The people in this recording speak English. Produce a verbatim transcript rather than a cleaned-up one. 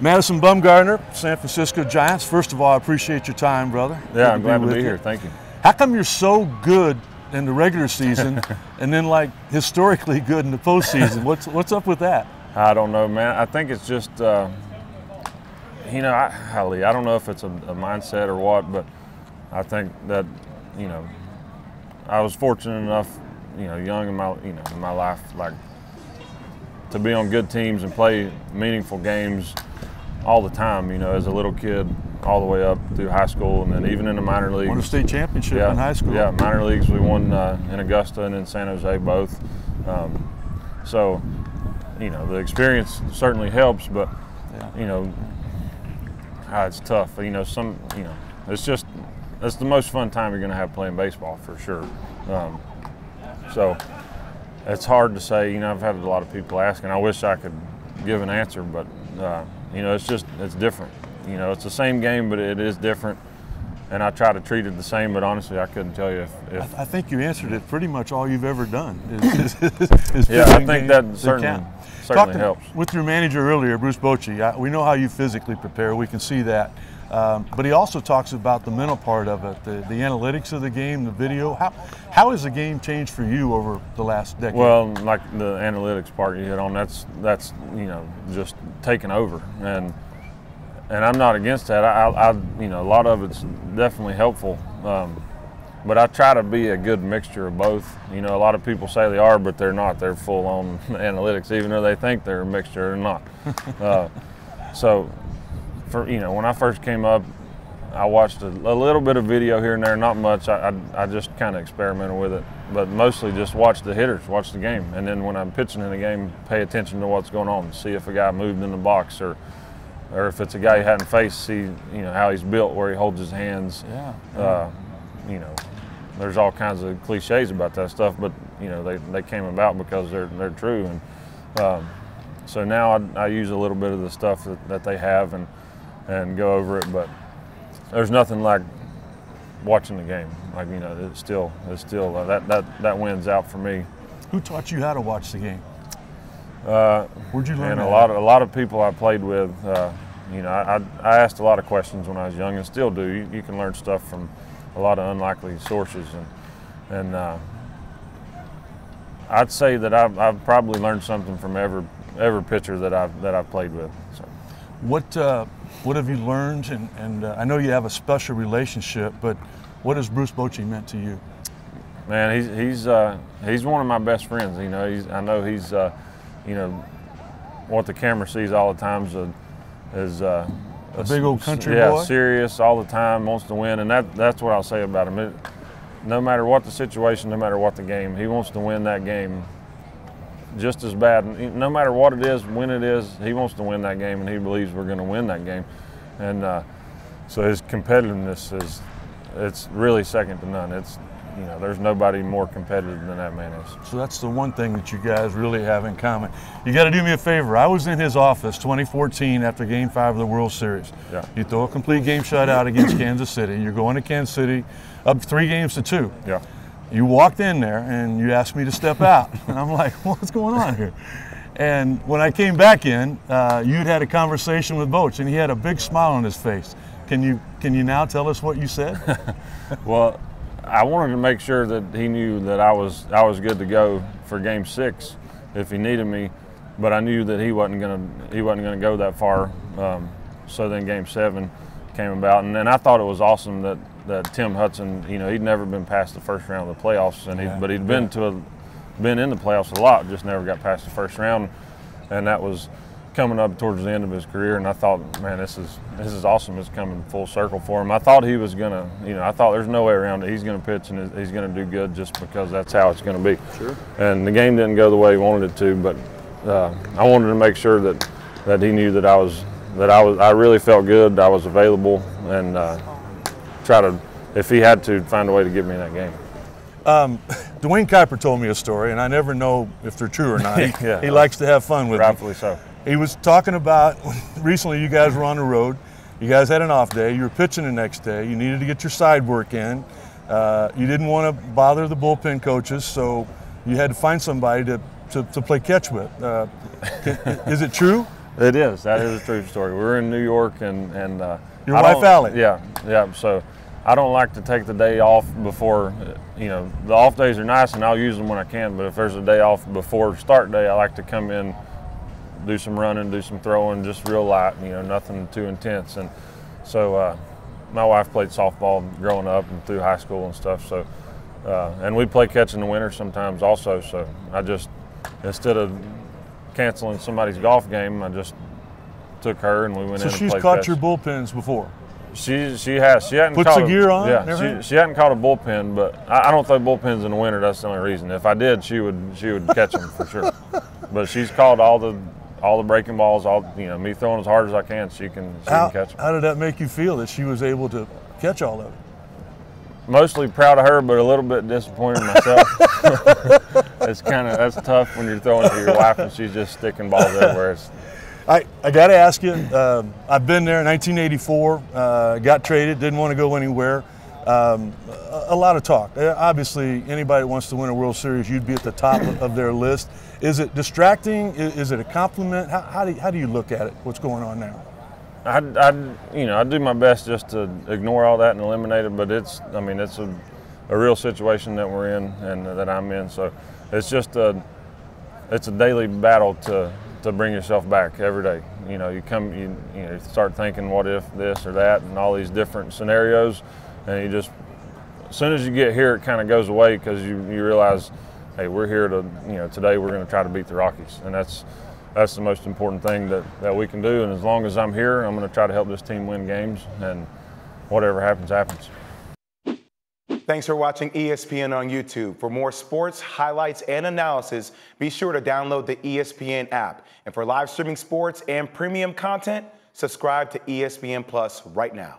Madison Bumgarner, San Francisco Giants. First of all, I appreciate your time, brother. Yeah, I'm glad to be here. Thank you. How come you're so good in the regular season and then like historically good in the postseason? What's what's up with that? I don't know, man. I think it's just, uh, you know, I, Allie, I don't know if it's a, a mindset or what, but I think that, you know, I was fortunate enough, you know, young in my, you know, in my life, like to be on good teams and play meaningful games all the time, you know, as a little kid, all the way up through high school, and then even in the minor leagues. Won a state championship yeah, in high school. Yeah, minor leagues. We won uh, in Augusta and in San Jose both. Um, so, you know, the experience certainly helps, but yeah. you know, ah, it's tough. You know, some, you know, it's just it's the most fun time you're going to have playing baseball for sure. Um, so, it's hard to say. You know, I've had a lot of people asking. I wish I could give an answer, but uh, you know, it's just it's different. You know, it's the same game, but it is different, and I try to treat it the same, but honestly, I couldn't tell you if... if I, I think you answered it pretty much all you've ever done. Is, is, is yeah, I think that certainly, certainly helps. With your manager earlier, Bruce Bochy, I, we know how you physically prepare. We can see that. Um, but he also talks about the mental part of it, the, the analytics of the game, the video. How, how has the game changed for you over the last decade? Well, like the analytics part you hit on, that's, that's you know, just taken over. and. And I'm not against that. I, I, you know, a lot of it's definitely helpful, um, but I try to be a good mixture of both. You know, a lot of people say they are, but they're not. They're full-on analytics, even though they think they're a mixture, they're not. Uh, so, for you know, when I first came up, I watched a, a little bit of video here and there, not much. I, I, I just kind of experimented with it, but mostly just watch the hitters, watch the game, and then when I'm pitching in the game, pay attention to what's going on, see if a guy moved in the box or. Or if it's a guy you hadn't faced, see you know how he's built, where he holds his hands. Yeah. yeah. Uh, you know, there's all kinds of cliches about that stuff, but you know they, they came about because they're they're true. And um, so now I, I use a little bit of the stuff that, that they have and and go over it. But there's nothing like watching the game. Like you know, it's still it's still uh, that that that wins out for me. Who taught you how to watch the game? Uh, Where'd you learn and that? a lot of a lot of people I played with, uh, you know, I, I asked a lot of questions when I was young, and still do. You, you can learn stuff from a lot of unlikely sources, and and uh, I'd say that I've, I've probably learned something from every every pitcher that I've that I've played with. So. What uh, what have you learned? And and uh, I know you have a special relationship, but what has Bruce Bochy meant to you? Man, he's he's uh, he's one of my best friends. You know, he's I know he's. Uh, You know, what the camera sees all the time is a, is a, a, a big old country yeah, boy. Yeah, serious all the time, wants to win, and that, that's what I'll say about him. It, no matter what the situation, no matter what the game, he wants to win that game just as bad. No matter what it is, when it is, he wants to win that game, and he believes we're going to win that game. And uh, so his competitiveness is it's really second to none. It's You know, there's nobody more competitive than that man is. So that's the one thing that you guys really have in common. You got to do me a favor. I was in his office twenty fourteen after Game Five of the World Series. Yeah. You throw a complete game shutout against Kansas City. You're going to Kansas City, up three games to two. Yeah. You walked in there and you asked me to step out, and I'm like, what's going on here? And when I came back in, uh, you'd had a conversation with Bochy, and he had a big smile on his face. Can you can you now tell us what you said? Well. I wanted to make sure that he knew that I was I was good to go for Game Six if he needed me, but I knew that he wasn't gonna he wasn't gonna go that far. Um, so then Game Seven came about, and then I thought it was awesome that that Tim Hudson, you know, he'd never been past the first round of the playoffs, and he yeah. but he'd been to a, been in the playoffs a lot, just never got past the first round, and that was coming up towards the end of his career, and I thought, man, this is this is awesome. It's coming full circle for him. I thought he was gonna, you know, I thought there's no way around it. He's gonna pitch and he's gonna do good just because that's how it's gonna be. Sure. And the game didn't go the way he wanted it to, but uh, I wanted to make sure that that he knew that I was that I was I really felt good. I was available, and uh, try to, if he had to, find a way to get me in that game. Um, Dwayne Kuiper told me a story, and I never know if they're true or not. yeah, he uh, likes to have fun with. Rightfully so. He was talking about recently you guys were on the road, you guys had an off day, you were pitching the next day, you needed to get your side work in, uh, you didn't want to bother the bullpen coaches, so you had to find somebody to, to, to play catch with. Uh, is it true? It is. That is a true story. We were in New York, and and uh, your I wife Allie. Yeah, yeah. So I don't like to take the day off before. You know, the off days are nice, and I'll use them when I can. But if there's a day off before start day, I like to come in, do some running, do some throwing, just real light. You know, nothing too intense. And so uh, my wife played softball growing up and through high school and stuff. So uh, and we play catch in the winter sometimes also. So I just instead of canceling somebody's golf game, I just took her and we went so in and played. So she's caught catch. Your bullpens before? She she has. She hadn't Puts caught a gear on? Yeah, she, she hadn't caught a bullpen, but I, I don't throw bullpens in the winter. That's the only reason. If I did, she would she would catch them for sure. But she's caught all the all the breaking balls, all you know, me throwing as hard as I can, she can, she how, can catch them. How did that make you feel that she was able to catch all of it? Mostly proud of her, but a little bit disappointed in myself. It's kind of that's tough when you're throwing to your wife and she's just sticking balls everywhere. It's, I I got to ask you. Uh, I've been there in nineteen eighty-four. Uh, got traded. Didn't want to go anywhere. Um, a, a lot of talk. Obviously, anybody that wants to win a World Series, you'd be at the top of their list. Is it distracting? Is, is it a compliment? How, how do how do you look at it? What's going on now? I, I, you know, I do my best just to ignore all that and eliminate it, but it's, I mean, it's a, a real situation that we're in and that I'm in. So it's just a, it's a daily battle to, to bring yourself back every day. You know, you come, you, you know, you start thinking, what if this or that, and all these different scenarios, and you just, as soon as you get here, it kind of goes away because you, you realize, hey, we're here to, you know, today we're going to try to beat the Rockies, and that's, that's the most important thing that, that we can do. And as long as I'm here, I'm going to try to help this team win games, and whatever happens, happens. Thanks for watching E S P N on YouTube. For more sports, highlights, and analysis, be sure to download the E S P N app. And for live streaming sports and premium content, subscribe to E S P N Plus right now.